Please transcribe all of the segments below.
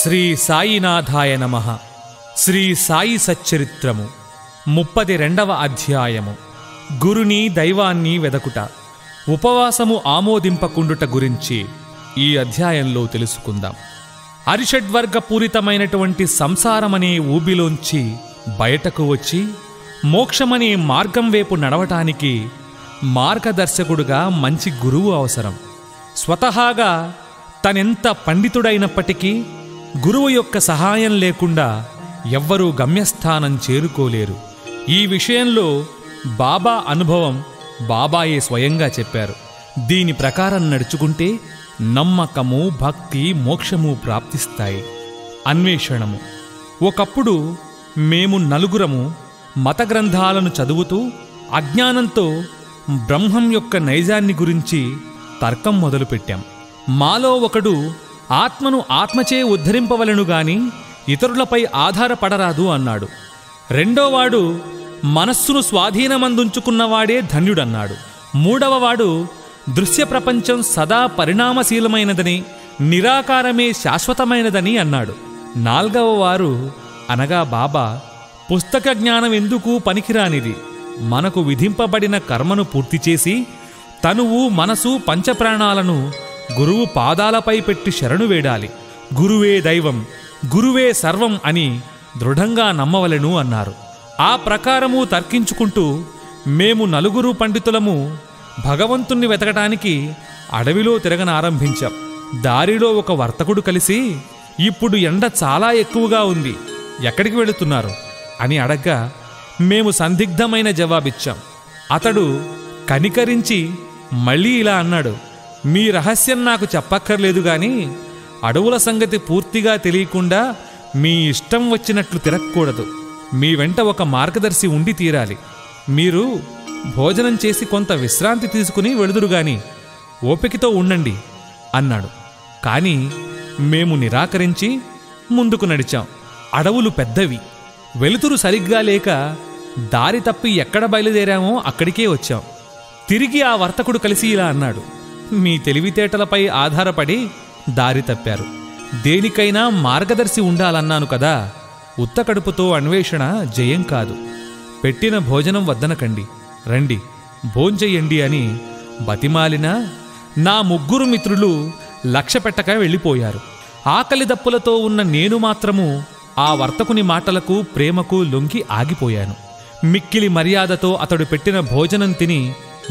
శ్రీ సాయినాథాయ నమః. శ్రీ సాయి సచ్చరిత్రము 32వ అధ్యాయము. గురుని దైవాన్ని వెదకుట, ఉపవాసము ఆమోదింపకుండుట గురించి ఈ అధ్యాయంలో తెలుసుకుందాం. అరిషడ్వర్గ పూరితమైనటువంటి సంసారమనే ఊబిలోంచి బయటకు వచ్చి మోక్షమనే మార్గం వైపు నడవటానికి మార్గదర్శకుడుగా మంచి గురువు అవసరం. స్వతహాగా తనెంత పండితుడైనప్పటికీ గురువు యొక్క సహాయం లేకుండా ఎవ్వరూ గమ్యస్థానం చేరుకోలేరు. ఈ విషయంలో బాబా అనుభవం బాబాయే స్వయంగా చెప్పారు. దీని ప్రకారం నడుచుకుంటే నమ్మకము, భక్తి, మోక్షము ప్రాప్తిస్తాయి. అన్వేషణము. ఒకప్పుడు మేము నలుగురము మత గ్రంథాలను చదువుతూ అజ్ఞానంతో బ్రహ్మం యొక్క నైజాన్ని గురించి తర్కం మొదలుపెట్టాం. మాలో ఒకడు ఆత్మను ఆత్మచే ఉద్ధరింపవలను గాని ఇతరులపై ఆధారపడరాదు అన్నాడు. రెండోవాడు మనస్సును స్వాధీనమందుంచుకున్నవాడే ధన్యుడన్నాడు. మూడవవాడు దృశ్య ప్రపంచం సదా పరిణామశీలమైనదని, నిరాకారమే శాశ్వతమైనదని అన్నాడు. నాల్గవ వారు అనగా బాబా, పుస్తక జ్ఞానం ఎందుకు పనికిరానిది, మనకు విధింపబడిన కర్మను పూర్తి చేసి తనువు, మనసు, పంచప్రాణాలను గురువు పాదాలపై పెట్టి శరణు వేడాలి. గురువే దైవం, గురువే సర్వం అని దృఢంగా నమ్మవలెను అన్నారు. ఆ ప్రకారము తర్కించుకుంటూ మేము నలుగురు పండితులము భగవంతుణ్ణి వెతకటానికి అడవిలో తిరగనారంభించాం. దారిలో ఒక వర్తకుడు కలిసి, ఇప్పుడు ఎండ చాలా ఎక్కువగా ఉంది, ఎక్కడికి వెళుతున్నారు అని అడగ్గా మేము సందిగ్ధమైన జవాబిచ్చాం. అతడు కనికరించి మళ్ళీ ఇలా అన్నాడు, మీ రహస్యం నాకు చెప్పక్కర్లేదు గాని అడవుల సంగతి పూర్తిగా తెలియకుండా మీ ఇష్టం వచ్చినట్లు తిరగకూడదు. మీ వెంట ఒక మార్గదర్శి ఉండి తీరాలి. మీరు భోజనం చేసి కొంత విశ్రాంతి తీసుకుని వెళుదురుగాని ఓపికతో ఉండండి అన్నాడు. కానీ మేము నిరాకరించి ముందుకు నడిచాం. అడవులు పెద్దవి, వెలుతురు సరిగ్గా లేక దారి తప్పి ఎక్కడ బయలుదేరామో అక్కడికే వచ్చాం. తిరిగి ఆ వర్తకుడు కలిసి ఇలా అన్నాడు, మీ తెలివితేటలపై ఆధారపడి దారి తప్పారు. దేనికైనా మార్గదర్శి ఉండాలన్నాను కదా. ఉత్త కడుపుతో అన్వేషణ జయం కాదు. పెట్టిన భోజనం వద్దనకండి, రండి భోంచెయ్యండి అని బతిమాలినా నా ముగ్గురు మిత్రులు లక్ష్య పెట్టక వెళ్ళిపోయారు. ఆకలి దప్పులతో ఉన్న నేను మాత్రము ఆ వర్తకుని మాటలకు, ప్రేమకు లొంగి ఆగిపోయాను. మిక్కిలి మర్యాదతో అతడు పెట్టిన భోజనం తిని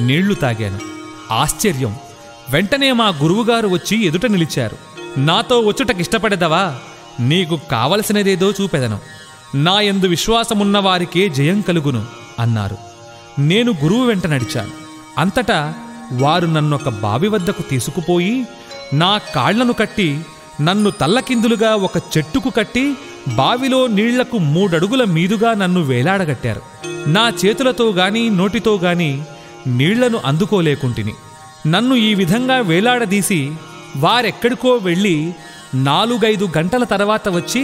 నీళ్లు తాగాను. ఆశ్చర్యం! వెంటనే మా గురువుగారు వచ్చి ఎదుట నిలిచారు. నాతో వచ్చుటకిష్టపడదవా, నీకు కావలసినదేదో చూపెదను, నాయందు విశ్వాసమున్నవారికే జయం కలుగును అన్నారు. నేను గురువు వెంట నడిచాను. అంతటా వారు నన్నొక బావి వద్దకు తీసుకుపోయి నా కాళ్లను కట్టి నన్ను తల్లకిందులుగా ఒక చెట్టుకు కట్టి బావిలో నీళ్లకు 3 అడుగుల మీదుగా నన్ను వేలాడగట్టారు. నా చేతులతో గాని నోటితో గాని నీళ్లను అందుకోలేకుంటిని. నన్ను ఈ విధంగా వేలాడదీసి వారెక్కడికో వెళ్ళి 4-5 గంటల తర్వాత వచ్చి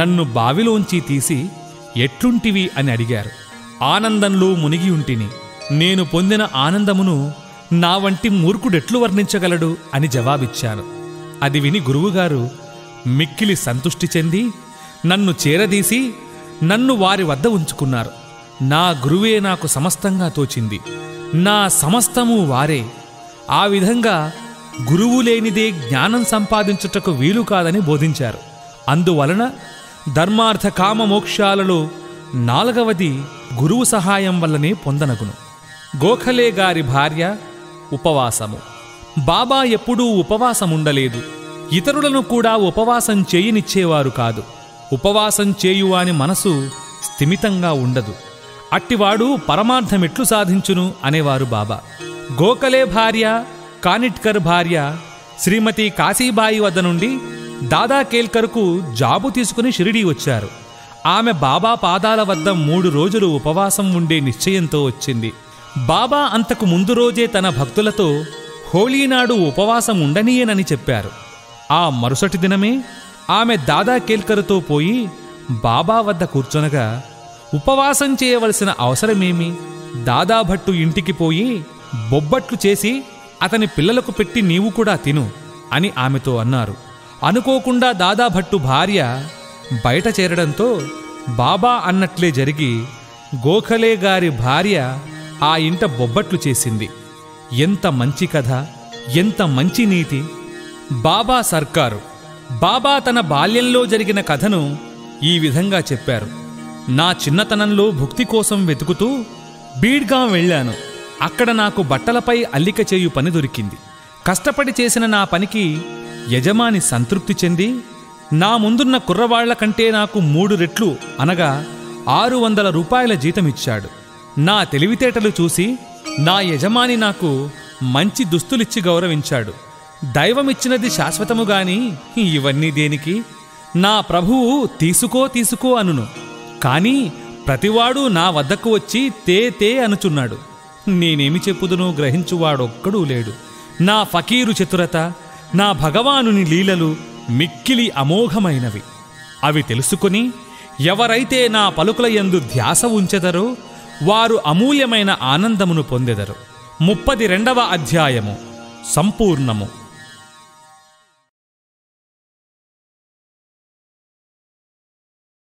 నన్ను బావిలోంచి తీసి ఎట్లుంటివి అని అడిగారు. ఆనందంలో మునిగి ఉంటిని. నేను పొందిన ఆనందమును నా వంటి మూర్ఖుడెట్లు వర్ణించగలడు అని జవాబిచ్చాను. అది విని గురువుగారు మిక్కిలి సంతుష్టి చెంది నన్ను చేరదీసి నన్ను వారి వద్ద ఉంచుకున్నారు. నా గురువే నాకు సమస్తంగా తోచింది. నా సమస్తము వారే. ఆ విధంగా గురువు లేనిదే జ్ఞానం సంపాదించుటకు వీలు కాదని బోధించారు. అందువలన ధర్మార్థ కామ మోక్షాలలో 4వది గురువు సహాయం వల్లనే పొందనగును. గోఖలే గారి భార్య ఉపవాసము. బాబా ఎప్పుడూ ఉపవాసముండలేదు. ఇతరులను కూడా ఉపవాసం చేయనిచ్చేవారు కాదు. ఉపవాసం చేయువాని మనసు స్థిమితంగా ఉండదు. అట్టివాడు పరమార్థమెట్లు సాధించును అనేవారు బాబా. గోఖలే భార్య, కానిట్కర్ భార్య శ్రీమతి కాశీబాయి వద్ద నుండి దాదా కేల్కర్కు జాబు తీసుకుని షిరిడీ వచ్చారు. ఆమె బాబా పాదాల వద్ద 3 రోజులు ఉపవాసం ఉండే నిశ్చయంతో వచ్చింది. బాబా అంతకు ముందు రోజే తన భక్తులతో హోళీ నాడు ఉపవాసం ఉండనీయనని చెప్పారు. ఆ మరుసటి దినమే ఆమె దాదా కేల్కర్తో పోయి బాబా వద్ద కూర్చొనగా, ఉపవాసం చేయవలసిన అవసరమేమి, దాదాభట్టు ఇంటికి పోయి బొబ్బట్లు చేసి అతని పిల్లలకు పెట్టి నీవు కూడా తిను అని ఆమెతో అన్నారు. అనుకోకుండా దాదా భట్టు భార్య బయట చేరడంతో బాబా అన్నట్లే జరిగి గోఖలే గారి భార్య ఆ ఇంట బొబ్బట్లు చేసింది. ఎంత మంచి కథ, ఎంత మంచి నీతి. బాబా సర్కారు బాబా తన బాల్యంలో జరిగిన కథను ఈ విధంగా చెప్పారు. నా చిన్నతనంలో భుక్తి కోసం వెతుకుతూ బీడ్గాం వెళ్ళాను. అక్కడ నాకు బట్టలపై అల్లిక చేయు పని దొరికింది. కష్టపడి చేసిన నా పనికి యజమాని సంతృప్తి చెంది నా ముందున్న కుర్రవాళ్ల కంటే నాకు 3 రెట్లు అనగా 600 రూపాయల జీతమిచ్చాడు. నా తెలివితేటలు చూసి నా యజమాని నాకు మంచి దుస్తులిచ్చి గౌరవించాడు. దైవమిచ్చినది శాశ్వతము గాని ఇవన్నీ దేనికి? నా ప్రభువు తీసుకో తీసుకో అనును, కానీ ప్రతివాడు నా వద్దకు వచ్చి తే తే అనుచున్నాడు. నేనేమి చెప్పుదును? గ్రహించువాడొక్కడూ లేడు. నా ఫకీరు చతురత, నా భగవానుని లీలలు మిక్కిలి అమోఘమైనవి. అవి తెలుసుకుని ఎవరైతే నా పలుకుల యందు ధ్యాస ఉంచెదరో వారు అమూల్యమైన ఆనందమును పొందెదరు. 32వ అధ్యాయము సంపూర్ణము.